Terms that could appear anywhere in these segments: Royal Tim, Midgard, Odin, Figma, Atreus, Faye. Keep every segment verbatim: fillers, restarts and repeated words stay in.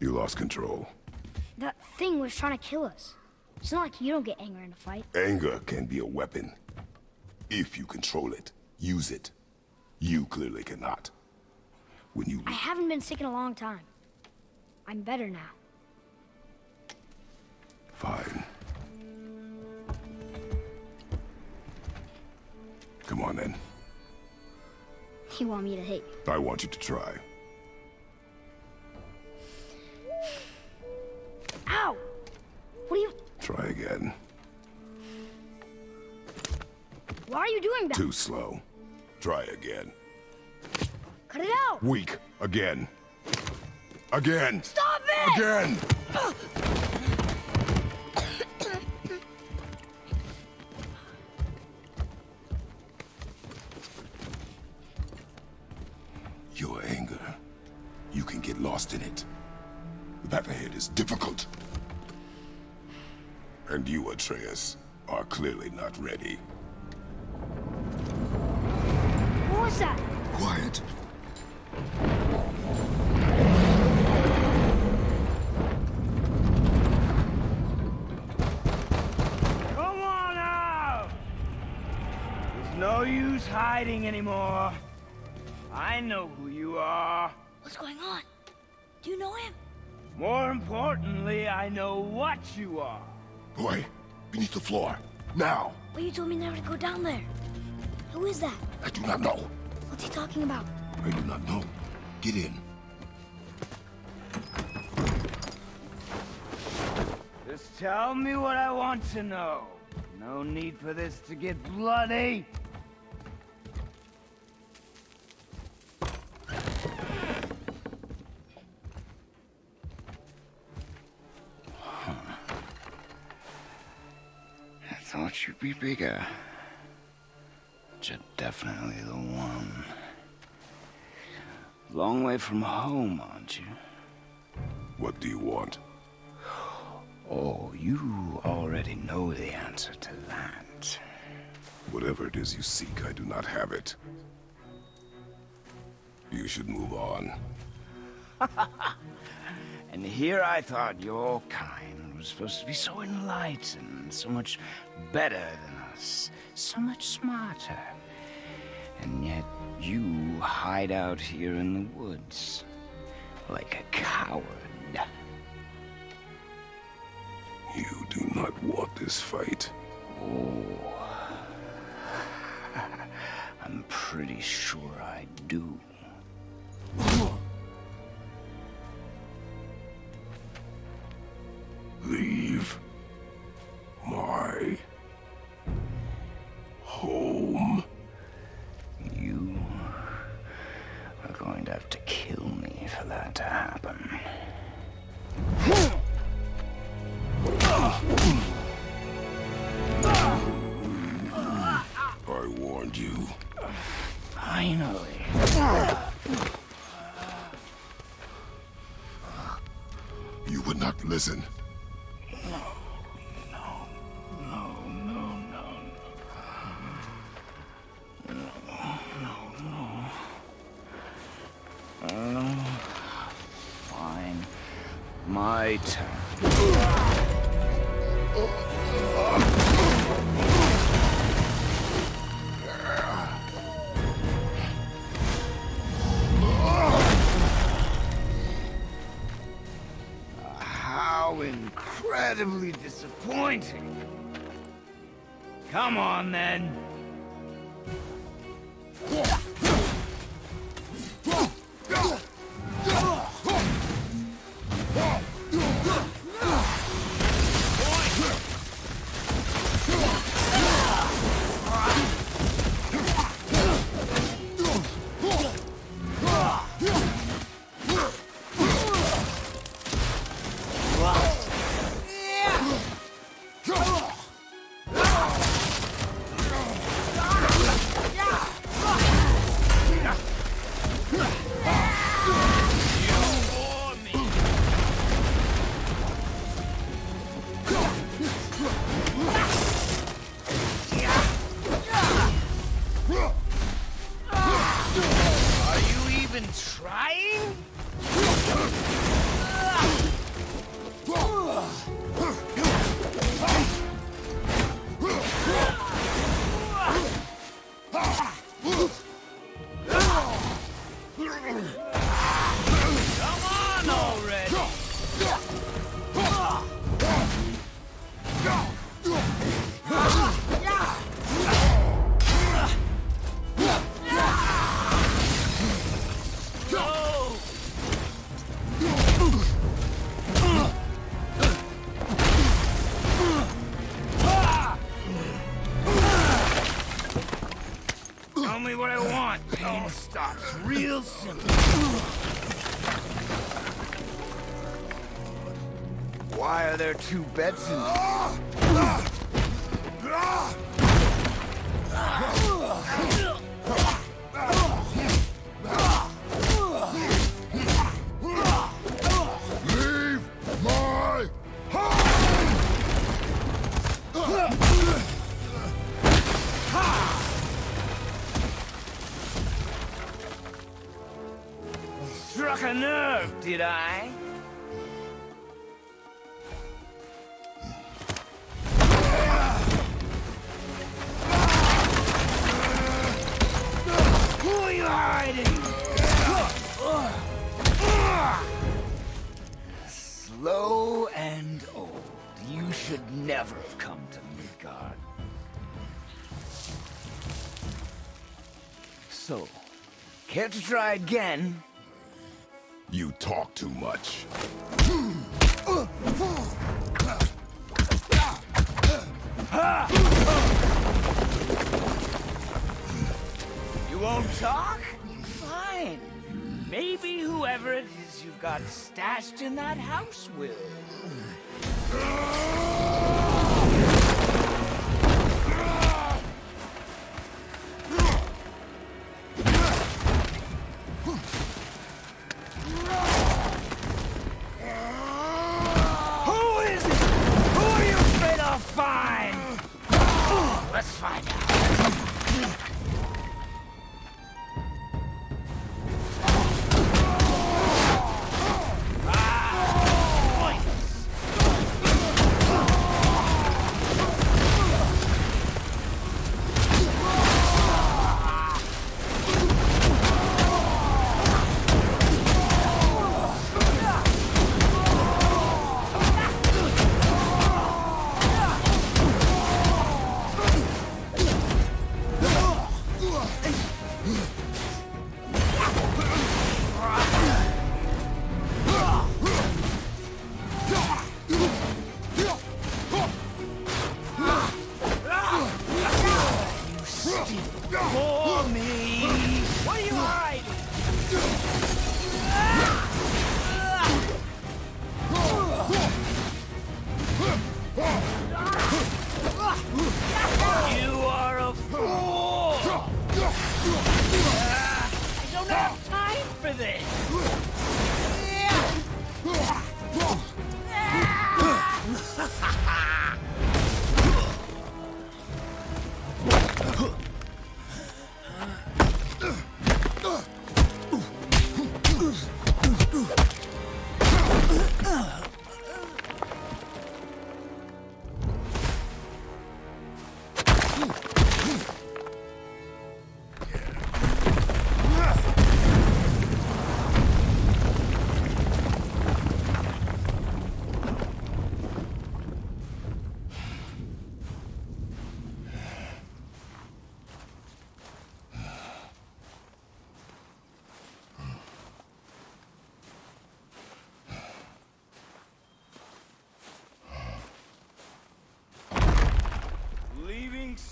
You lost control. That thing was trying to kill us. It's not like you don't get anger in a fight. Anger can be a weapon. If you control it, use it. You clearly cannot. When you... I haven't been sick in a long time. I'm better now. Fine. Come on, then. You want me to hate? I want you to try. Ow! What are you... Try again. Why are you doing that? Too slow. Try again. Cut it out! Weak. Again. Again! Stop it! Again! Ugh. Your anger, you can get lost in it. That ahead is difficult. And you, Atreus, are clearly not ready. What was that? Quiet. Come on out! There's no use hiding anymore. I know who you are. What's going on? Do you know him? More importantly, I know what you are. Boy, beneath the floor. Now! But you told me never to go down there. Who is that? I do not know. What's he talking about? I do not know. Get in. Just tell me what I want to know. No need for this to get bloody. Thought you'd be bigger, but you're definitely the one. Long way from home, aren't you? What do you want? Oh, you already know the answer to that. Whatever it is you seek, I do not have it. You should move on. And here I thought your kind was supposed to be so enlightened, so much better than us, so much smarter. And yet you hide out here in the woods, like a coward. You do not want this fight. Oh. I'm pretty sure I do. Leave my home. You are going to have to kill me for that to happen. I warned you. Finally. You would not listen. How incredibly disappointing. Come on, then. Are you even trying? Wilson. Why are there two beds in Leave my home! Struck a nerve, did I? Who are you hiding? Slow and old. You should never have come to Midgard. So, care to try again? You talk too much. You won't talk? Fine. Maybe whoever it is you've got stashed in that house will. Let's find out. Ah,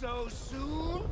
So soon?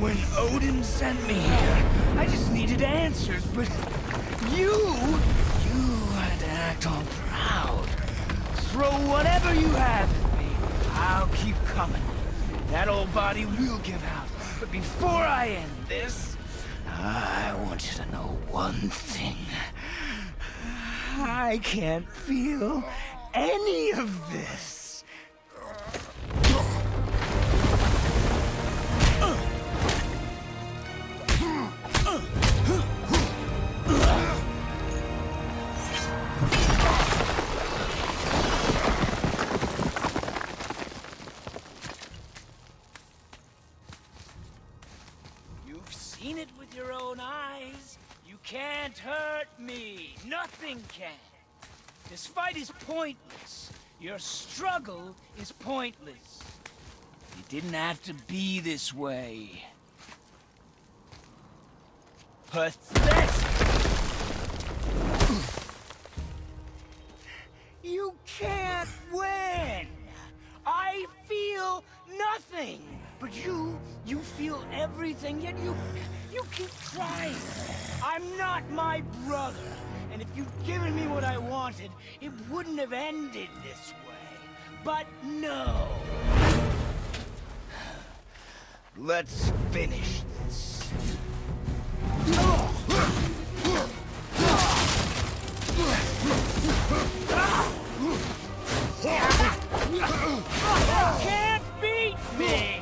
When Odin sent me here, I just needed answers, but you, you had to act all proud. Throw whatever you have at me. I'll keep coming. That old body will give out. But before I end this, I want you to know one thing. I can't feel any of this. This fight is pointless. Your struggle is pointless. It didn't have to be this way. Pathetic! You can't win. I feel nothing. But you, you feel everything, yet you, you keep trying. I'm not my brother. And if you'd given me what I wanted, it wouldn't have ended this way. But no. Let's finish this. You can't beat me!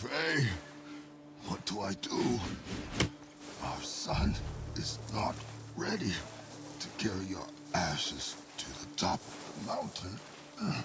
Faye, what do I do? Our son is not ready to carry your ashes to the top of the mountain. Ah.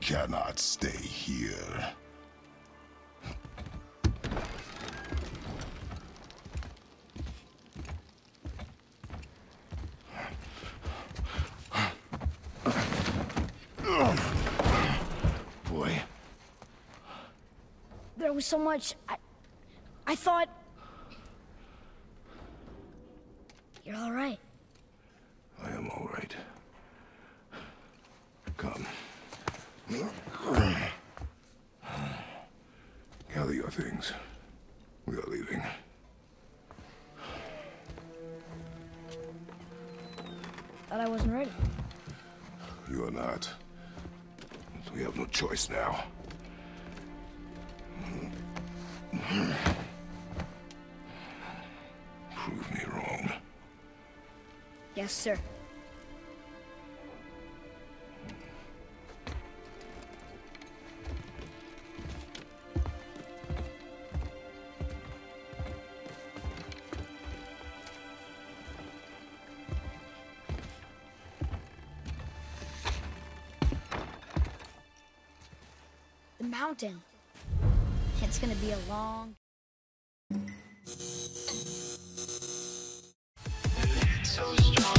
Cannot stay here. Boy. There was so much I I thought. You're all right. I am all right. Come. Gather your things. We are leaving. Thought I wasn't ready. You are not. We have no choice now. Prove me wrong. Yes, sir. the mountain. It's gonna be a long... So strong.